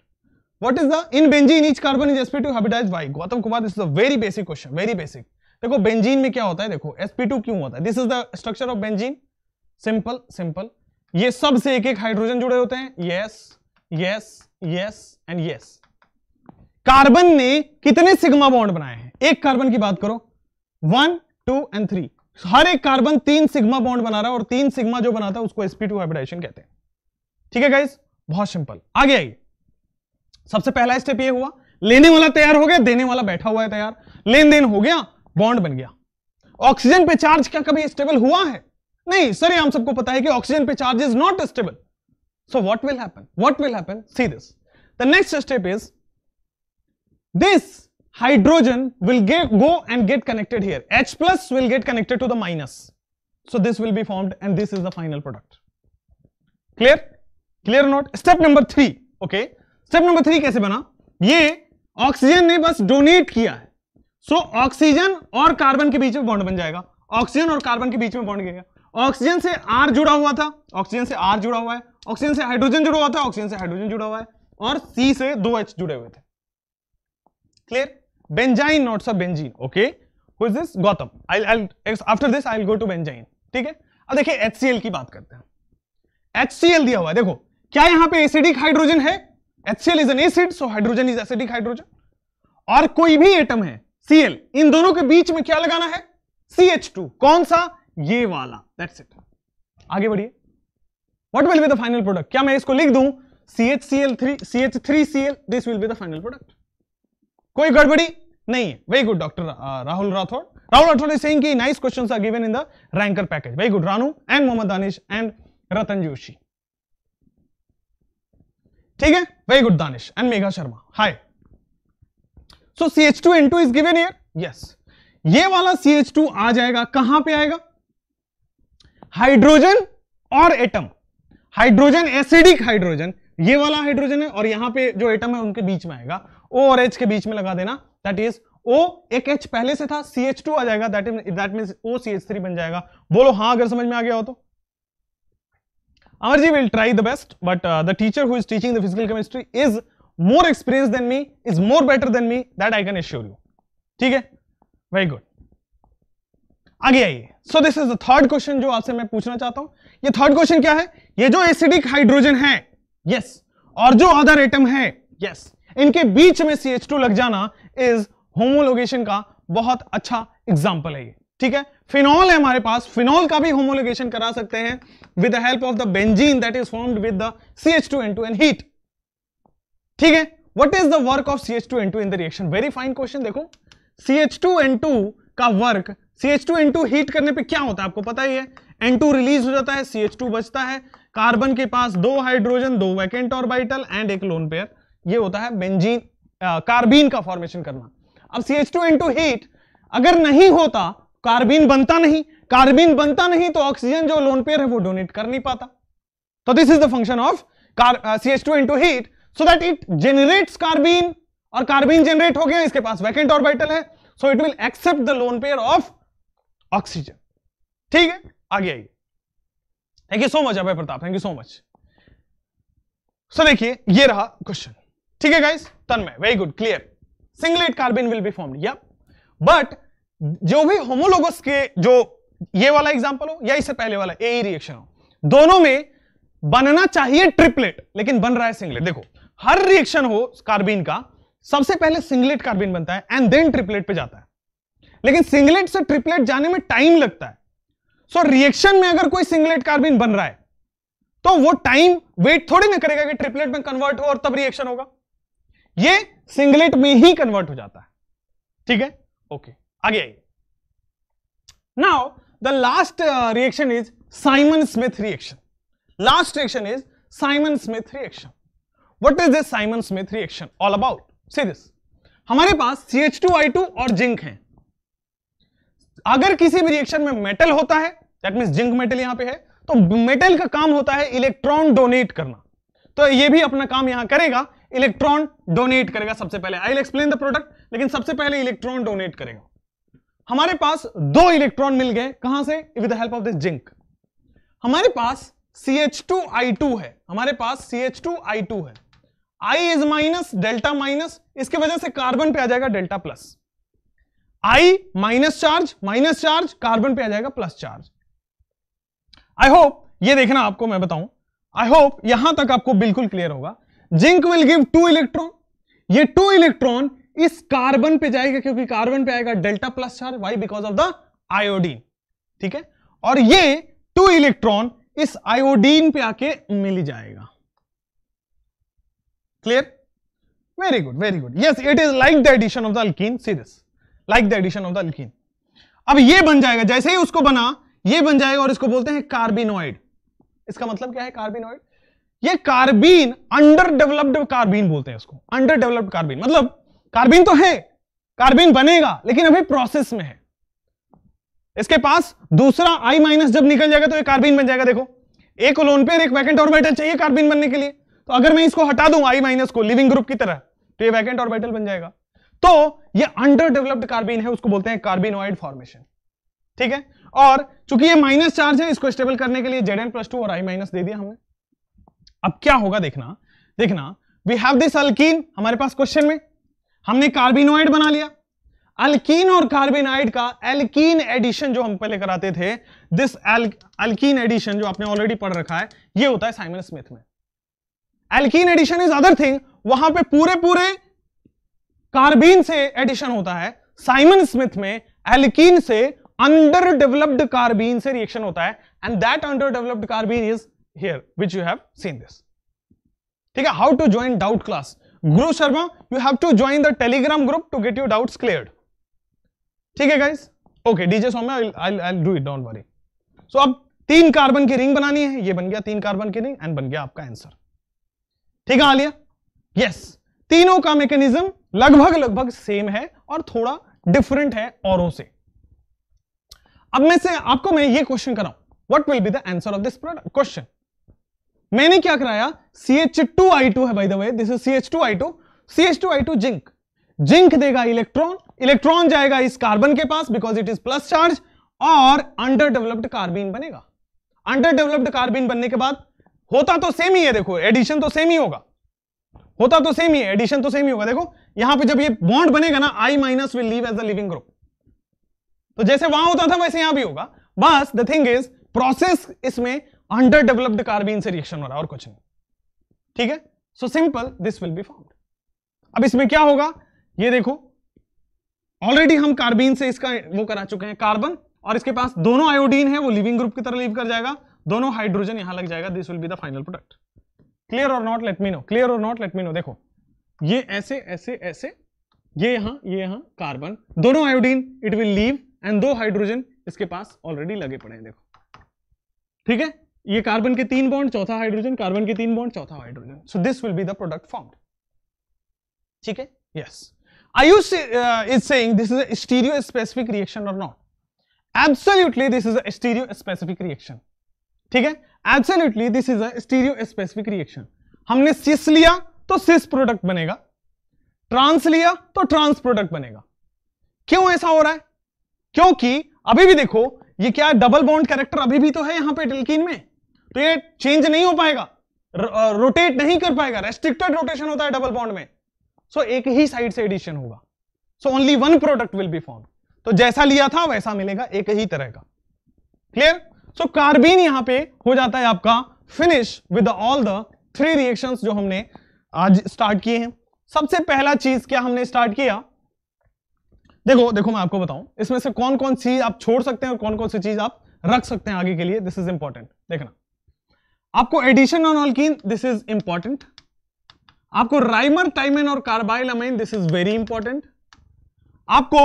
What is the in benzene each carbon is s p two hybridized by? Gautam Kumar, this is a very basic question, very basic. देखो बेंजीन में क्या होता है, देखो s p two क्यों होता है, this is the structure of benzene, simple simple. ये सब से एक एक हाइड्रोजन जुड़े होते हैं, yes yes yes and yes. Carbon ने कितने सिग्मा बॉन्ड बनाए हैं, एक कार्बन की बात करो, वन टू एंड थ्री, हर एक कार्बन तीन सिग्मा बॉन्ड बना रहा है और तीन सिग्मा जो बनाता है उसको s p two हाइब्रिडाइजेशन कहते हैं. ठीक है गाइस, बहुत सिंपल. आगे आइए, सबसे पहला स्टेप ये हुआ, लेने वाला तैयार हो गया, देने वाला बैठा हुआ है तैयार, लेन देन हो गया, बॉन्ड बन गया. ऑक्सीजन पे चार्ज क्या कभी स्टेबल हुआ है? नहीं सर, हम सबको पता है कि ऑक्सीजन पे charge is not stable. So what will happen, what will happen, see this, the next step is this hydrogen will get go and get connected here, H plus will get connected to the minus, so this will be formed and this is the final product. Clear, clear not? Step number three, okay. Step number three कैसे बना, ये oxygen ने बस donate किया है, so oxygen और carbon के बीच में बॉन्ड बन जाएगा, ऑक्सीजन और कार्बन के बीच में बॉन्ड बनेगा. ऑक्सीजन से आर जुड़ा हुआ था, ऑक्सीजन से आर जुड़ा हुआ है, ऑक्सीजन से हाइड्रोजन जुड़ा हुआ था, ऑक्सीजन से हाइड्रोजन जुड़ा हुआ है, और सी से दो एच जुड़े हुए थे. Clear, benzyne not sir benzene, okay. Who is this? Gautam. I I after this I will go to benzyne. ठीक है, अब देखिए एचसीएल की बात करते हैं. एचसीएल दिया हुआ है, देखो क्या यहाँ पे एसिडिक हाइड्रोजन है, HCl is an acid, so hydrogen is acidic hydrogen. और कोई भी एटम है Cl, इन दोनों के बीच में क्या लगाना है, C H टू. कौन सा, ये वाला, that's it. आगे बढ़िए, what will be the final product? क्या मैं इसको लिख दूं C H C L three, C H three C L, this will be the final product. कोई गड़बड़ी नहीं है. Very good doctor Rahul Rathore. Rahul Rathore is saying कि nice questions are given in the ranker package. Very good Ranu and Mohammad Danish and Ratan Joshi. ठीक है, very good Danish and Megha Sharma, hi. So C H two N two is given here, yes. ये वाला C H two आ जाएगा, कहां पे आएगा, hydrogen और एटम, हाइड्रोजन एसिडिक हाइड्रोजन, ये वाला हाइड्रोजन है और यहां पे जो एटम है उनके बीच में आएगा. O और H के बीच में लगा देना, दैट इज O, एक H पहले से था, C H टू आ जाएगा, that is that means O C H three बन जाएगा. बोलो हां अगर समझ में आ गया हो तो. Amarji will try the best, but uh, the teacher who is teaching the physical chemistry is more experienced than me, is more better than me, that I can assure you. ठीक है, very good. आगे आइए. So this is the third question जो आपसे मैं पूछना चाहता हूँ. ये third question क्या है? ये जो acidic hydrogen है, yes, और जो other atom है, yes, इनके बीच में C H टू लग जाना is homologation का बहुत अच्छा example है ये. ठीक है, फिनॉल है हमारे पास, फिनॉल का भी होमोलोगेशन करा सकते हैं with the help of the benzene that is formed with the C H two N two and heat. ठीक है, what is the work of C H two N two in the reaction? Very fine question. देखो C H two N two का work, C H two N two heat करने पे क्या होता है आपको पता ही है, N टू रिलीज हो जाता है, C H टू बचता है, कार्बन के पास दो हाइड्रोजन, दो वैकेंट ऑर्बिटल एंड एक लोन पेयर. ये होता है बेंजीन कार्बीन का फॉर्मेशन करना. अब C H two N two heat अगर नहीं होता, कार्बीन बनता नहीं, कार्बीन बनता नहीं तो ऑक्सीजन जो लोन पेयर है वो डोनेट कर नहीं पाता. तो this is the function of C H two N two heat, so that it generates carbene, और कार्बीन जनरेट हो गया, इसके पास वैकेंट ऑर्बिटल है, so it will accept the lone pair of oxygen. ठीक है, आगे आइए. Thank you so much Abhay Pratap, thank you so much. So देखिए ये रहा क्वेश्चन. ठीक है guys, Tanmay very good clear. Singlet carbene will be formed, yup. But जो भी होमोलोगस के जो ये वाला एग्जांपल हो या इससे पहले वाला ए रिएक्शन हो, दोनों में बनना चाहिए ट्रिपलेट, लेकिन बन रहा है सिंगलेट. देखो हर रिएक्शन हो कार्बीन का, सबसे पहले सिंगलेट कार्बीन बनता है एंड देन ट्रिपलेट पे जाता है, लेकिन सिंगलेट से ट्रिपलेट जाने में टाइम लगता है. सो so, रिएक्शन में अगर कोई सिंगलेट कार्बीन बन रहा है तो वो टाइम वेट थोड़ी ना करेगा कि ट्रिपलेट में कन्वर्ट हो और तब रिएक्शन होगा, ये सिंगलेट में ही कन्वर्ट हो जाता है. ठीक है, ओके okay. आगे आइए. Now the last reaction is Simon Smith reaction. Last reaction is Simon Smith reaction. What is this Simon Smith reaction all about? See this. हमारे पास C H two I two और zinc है। अगर किसी भी reaction में metal होता है, दैट मींस जिंक मेटल यहां पे है, तो मेटल का काम होता है इलेक्ट्रॉन डोनेट करना। तो ये भी अपना काम यहां करेगा, इलेक्ट्रॉन डोनेट करेगा। सबसे पहले I will explain the product, लेकिन सबसे पहले इलेक्ट्रॉन डोनेट करेगा। हमारे पास दो इलेक्ट्रॉन मिल गए, कहां से? With the help of this zinc. हमारे पास C H two I two है, हमारे पास C H two I two है। I is minus, delta minus, इसके वजह से कार्बन पे आ जाएगा delta plus. I minus charge, minus charge, carbon पे आ जाएगा प्लस चार्ज। आई होप ये देखना आपको, मैं बताऊं, आई होप यहां तक आपको बिल्कुल क्लियर होगा। Zinc will give two electron, ये टू इलेक्ट्रॉन इस कार्बन पे जाएगा क्योंकि कार्बन पे आएगा delta plus charge. Why? Because of the iodine, ठीक है। और ये टू इलेक्ट्रॉन इस आयोडीन पे आके मिल जाएगा। Clear? Very good, very good. Yes, it is like the addition of the alkene series, like the addition of the alkene. अब ये बन जाएगा, जैसे ही उसको बना ये बन जाएगा और इसको बोलते हैं कार्बिनोइड। इसका मतलब क्या है कार्बिनोइड? ये कार्बीन, अंडर डेवलप्ड कार्बीन बोलते हैं इसको, अंडर डेवलप्ड कार्बीन। मतलब कार्बीन तो है, कार्बीन बनेगा, लेकिन अभी प्रोसेस में है। इसके पास दूसरा आई माइनस जब निकल जाएगा तो ये कार्बीन बन जाएगा। देखो, एक लोन पेयर, एक वैकेंट ऑर्बिटल चाहिए कार्बीन बनने के लिए। तो अगर मैं इसको हटा दूं आई माइनस को लिविंग ग्रुप की तरह, तो ये वैकेंट ऑर्बिटल बन जाएगा। तो ये अंडर डेवलप्ड कार्बीन है, उसको बोलते हैं कार्बिनोइड फॉर्मेशन, ठीक है। और चूंकि ये माइनस चार्ज है, इसको स्टेबल करने के लिए जेड एन प्लस टू और आई माइनस दे दिया हमने। अब क्या होगा देखना, देखना वी हैव दिस अल्कीन। हमारे पास क्वेश्चन में हमने कार्बिनोइड बना लिया। अल्कीन और कार्बिनोइड का एल्कीन एडिशन जो हम पहले कराते थे, दिस अल्कीन एडिशन जो आपने ऑलरेडी पढ़ रखा है, ये होता है साइमन स्मिथ में। Alkene addition is other thing, वहां पे पूरे पूरे कार्बीन से एडिशन होता है। साइमन स्मिथ में एल्कीन से अंडर डेवलप्ड कार्बीन से रिएक्शन होता है, and that under developed carbene is here which you have seen this, ठीक है। How to join doubt class, Guru Sharma, you have to join the Telegram group to get your doubts cleared, ठीक है guys. Okay DJ Saumya, I will do it, don't worry. So अब तीन carbon की ring बनानी है, ये बन गया तीन कार्बन की रिंग, एंड बन गया आपका आंसर, ठीक है आलिया। यस, तीनों का मैकेनिज्म लगभग लगभग सेम है और थोड़ा डिफरेंट है औरों से। अब मैं से आपको मैं ये क्वेश्चन कराऊं, what will be the answer of this question. मैंने क्या कराया, C H two I two है, by the way this is C H two I two, C H two I two zinc, zinc देगा electron, electron जाएगा इस carbon के पास because it is plus charge, और अंडर डेवलप्ड कार्बीन बनेगा। Under developed carbene बनने के बाद होता तो सेम ही है, देखो एडिशन तो सेम ही होगा, होता तो सेम ही है, एडिशन तो सेम ही होगा। देखो यहां पे जब ये बॉन्ड बनेगा ना, I minus will leave as the leaving group, तो जैसे वहां होता था वैसे यहां भी होगा। बस द थिंग इज प्रोसेस इसमें अंडर डेवलप्ड कार्बीन से रिएक्शन हो रहा है और कुछ नहीं, ठीक है। So simple this will be formed. अब इसमें क्या होगा, ये देखो ऑलरेडी हम कार्बीन से इसका वो करा चुके हैं, कार्बन, और इसके पास दोनों आयोडीन है, वो लिविंग ग्रुप की तरह लीव कर जाएगा, दोनों हाइड्रोजन यहां लग जाएगा। This will be the final product. Clear और not let me know, clear और नॉट लेट मी नो। देखो ये ऐसे ऐसे ऐसे, ये यहां ये यहां कार्बन, दोनों iodine it will leave, and दो हाइड्रोजन इसके पास ऑलरेडी लगे पड़े हैं, देखो, ठीक है। ये कार्बन के तीन बॉन्ड, चौथा हाइड्रोजन, कार्बन के तीन बॉन्ड, चौथा hydrogen. So this will be the product formed, ठीक है। Yes, Ayush is saying this is a stereo specific reaction और not. Absolutely this is a stereo specific reaction, ठीक है। Absolutely this is a stereo specific reaction. हमने cis लिया तो सिस product बनेगा, trans लिया तो ट्रांस प्रोडक्ट बनेगा। क्यों ऐसा हो रहा है? क्योंकि अभी भी देखो ये क्या डबल बॉन्ड कैरेक्टर अभी भी तो है यहां पे एल्कीन में, तो ये चेंज नहीं हो पाएगा, रोटेट नहीं कर पाएगा, रेस्ट्रिक्टेड रोटेशन होता है डबल बॉन्ड में। सो so, एक ही साइड से एडिशन होगा, so only one product will be form. तो जैसा लिया था वैसा मिलेगा, एक ही तरह का। क्लियर? सो कार्बीन यहां पे हो जाता है आपका finish with all the three reactions जो हमने आज स्टार्ट किए हैं। सबसे पहला चीज क्या हमने स्टार्ट किया, देखो देखो मैं आपको बताऊं इसमें से कौन कौन सी आप छोड़ सकते हैं और कौन कौन सी चीज आप रख सकते हैं आगे के लिए। दिस इज इंपॉर्टेंट, देखना आपको addition on alkene, this is important. आपको राइमर, टाइमेन और carbylamine, this is very important. आपको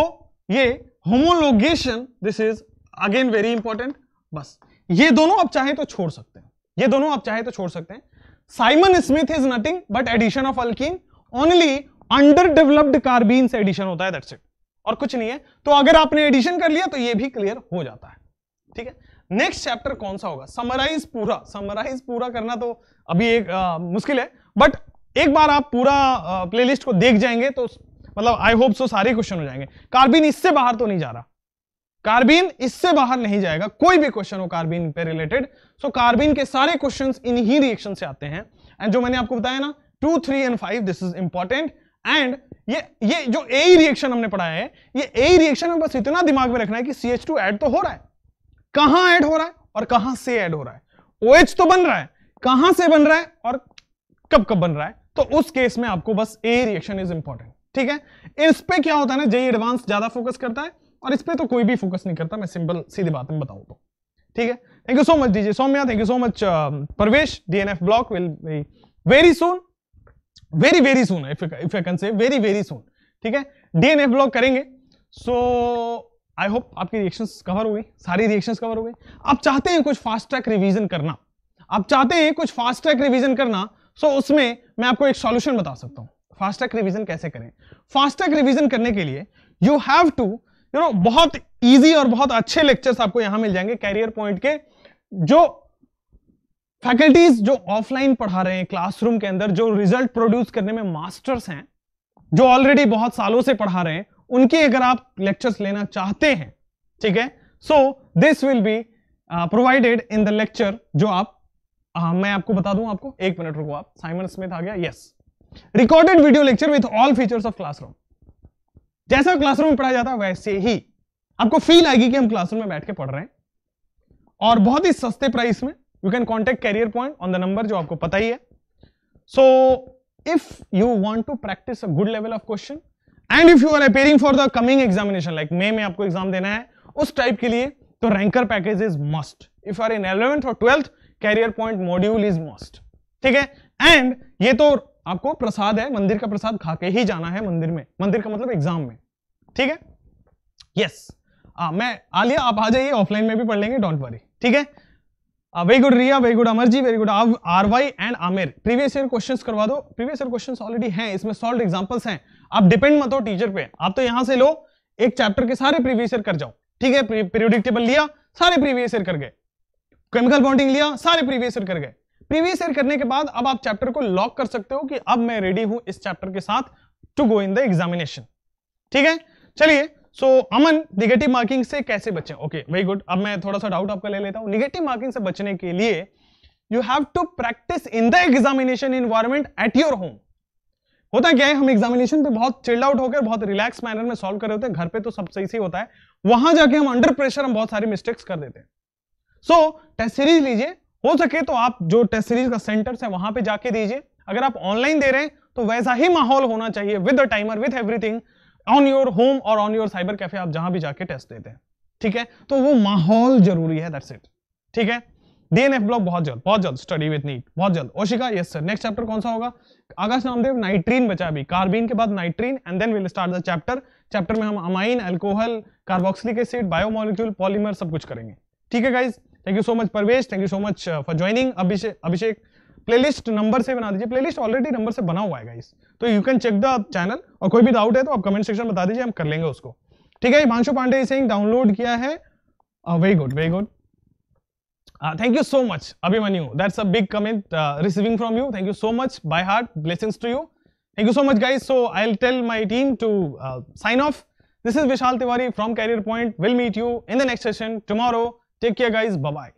ये homologation, this is again very important. बस ये दोनों आप चाहे तो छोड़ सकते हैं, ये दोनों आप चाहे तो छोड़ सकते हैं। Simon Smith is nothing but addition of alkene, only under developed carbene से एडिशन होता है, दैट्स इट, और कुछ नहीं है। तो अगर आपने एडिशन कर लिया तो ये भी क्लियर हो जाता है, ठीक है। नेक्स्ट चैप्टर कौन सा होगा? समराइज पूरा, समराइज पूरा करना तो अभी एक आ, मुश्किल है, बट एक बार आप पूरा प्लेलिस्ट को देख जाएंगे तो मतलब आई होप सो सारे क्वेश्चन हो जाएंगे। कार्बीन इससे बाहर तो नहीं जा रहा, कार्बीन इससे बाहर नहीं जाएगा, कोई भी क्वेश्चन हो कार्बीन पे रिलेटेड। सो कार्बीन के सारे क्वेश्चंस इन्हीं रिएक्शन से आते हैं। एंड जो मैंने आपको बताया ना two three and five, this is important. And ये ये जो एई रिएक्शन हमने पढ़ा है, ये एई रिएक्शन में बस इतना दिमाग में रखना है कि सी एच टू एड तो हो रहा है, कहां ऐड हो रहा है और कहां से ऐड हो रहा है। ओएच तो बन रहा है, कहां से बन रहा है और कब कब बन रहा है। तो उस केस में आपको बस ए रिएक्शन इज इंपॉर्टेंट, ठीक है। इस पे क्या होता है ना, जेई एडवांस ज्यादा फोकस करता है और इस पे तो कोई भी फोकस नहीं करता, मैं सिंपल सीधी बात में बताऊं तो, ठीक है। Thank you so much DJ Saumya, thank you so much Parvesh. DNF block will be very soon, very very soon, if if I can say very very soon, ठीक है। डीएनएफ ब्लॉक करेंगे। सो आई होप आपकी reactions cover हो गई, सारी reactions cover हो गई। आप चाहते हैं कुछ फास्ट ट्रैक रिवीजन करना, आप चाहते हैं कुछ फास्ट ट्रैक रिवीजन करना, सो so, उसमें मैं आपको एक सॉल्यूशन बता सकता हूं। फास्ट ट्रैक रिवीजन कैसे करें? फास्ट ट्रैक रिवीजन करने के लिए you have to you know बहुत इजी और बहुत अच्छे लेक्चर्स आपको यहां मिल जाएंगे कैरियर पॉइंट के। जो फैकल्टीज जो ऑफलाइन पढ़ा रहे हैं क्लासरूम के अंदर, जो रिजल्ट प्रोड्यूस करने में मास्टर्स हैं, जो ऑलरेडी बहुत सालों से पढ़ा रहे हैं, उनके अगर आप लेक्चर्स लेना चाहते हैं, ठीक है, so this will be provided in the lecture. जो आप uh, मैं आपको बता दूं, आपको एक मिनट रुको, आप साइमन स्मिथ आ गया, yes. Recorded video lecture with all features of classroom, जैसा क्लासरूम में पढ़ाया जाता है वैसे ही आपको फील आएगी कि हम क्लासरूम में बैठ के पढ़ रहे हैं, और बहुत ही सस्ते प्राइस में। You can contact Career Point on the number जो आपको पता ही है। So if you want to practice a good level of question and if you are appearing for the coming examination, like मई में आपको एग्जाम देना है, उस टाइप के लिए तो ranker package is must. If you are in eleventh और twelfth, Career Point module is must, ठीक है। एंड ये तो आपको प्रसाद है, मंदिर का प्रसाद खा के ही जाना है मंदिर में, मंदिर का मतलब एग्जाम में, ठीक है, यस। आ, मैं आलिया, आप आ जाइए, ऑफलाइन में भी पढ़ लेंगे, डोंट वरी, ठीक है। Very good Riya, very good Amar ji, very good R Y and Aamir. Previous year questions करवा दो, प्रीवियस ईयर क्वेश्चंस ऑलरेडी हैं, इसमें सॉल्व्ड एग्जांपल्स हैं, आप डिपेंड मत हो टीचर पे। आप तो यहां से लो, एक चैप्टर के सारे प्रीवियस ईयर कर जाओ, ठीक है। पीरियोडिक टेबल लिया, सारे प्रीवियस ईयर कर गए, केमिकल बॉन्डिंग लिया, सारे प्रीवियस ईयर कर गए। प्रीवियस ईयर करने के बाद अब आप चैप्टर को लॉक कर सकते हो कि अब मैं रेडी हूं इस चैप्टर के साथ to go in the examination, ठीक है। चलिए, सो अमन, निगेटिव मार्किंग से कैसे बचें? Okay, very good. अब मैं थोड़ा सा डाउट आपका ले लेता हूं। निगेटिव मार्किंग से बचने के लिए you have to practice in the examination environment at your home. होता क्या है, हम एग्जामिनेशन पे बहुत चिल्ड आउट होकर बहुत रिलैक्स मैनर में सॉल्व कर रहे होते हैं, घर पे तो सब सही से होता है, वहां जाके हम अंडर प्रेशर हम बहुत सारी मिस्टेक्स कर देते हैं। सो टेस्ट सीरीज लीजिए, हो सके तो आप जो टेस्ट सीरीज का सेंटर्स है वहां पे जाके दीजिए। अगर आप ऑनलाइन दे रहे हैं तो वैसा ही माहौल होना चाहिए, with the timer, with everything, on your home और ऑन योर साइबर कैफे, आप जहां भी जाके टेस्ट देते हैं, ठीक है। तो वो माहौल जरूरी है, दैट्स इट, ठीक है। डीएनएफ ब्लॉग बहुत जल्द, बहुत जल्द स्टडी विद नीट, बहुत जल्द। ओशिका, यस सर। नेक्स्ट चैप्टर कौन सा होगा? आकाश नामदेव, नाइट्रीन बचा अभी, कार्बीन के बाद nitrene, and then will start the chapter. Chapter में हम amine, alcohol, carboxylic acid, biomolecule, polymer सब कुछ करेंगे, ठीक है guys. Thank you so much Parvesh, thank you so much for joining. Abhishek, Abhishek playlist number से बना दीजिए, प्लेलिस्ट ऑलरेडी नंबर से बना हुआ है गाइस, तो you can check the channel, और कोई भी डाउट है तो आप कमेंट सेक्शन में बता दीजिए, हम कर लेंगे उसको, ठीक है। हिमांशु पांडे सिंह डाउनलोड किया है, very good very good, thank you so much Abhimanyu, that's a big comment receiving from you, thank you so much by heart, blessings to you, thank you so much guys. So I will tell my team to sign off. This is Vishal Tiwari from Career Point. We'll meet you in the next session tomorrow. Take care guys. Bye-bye.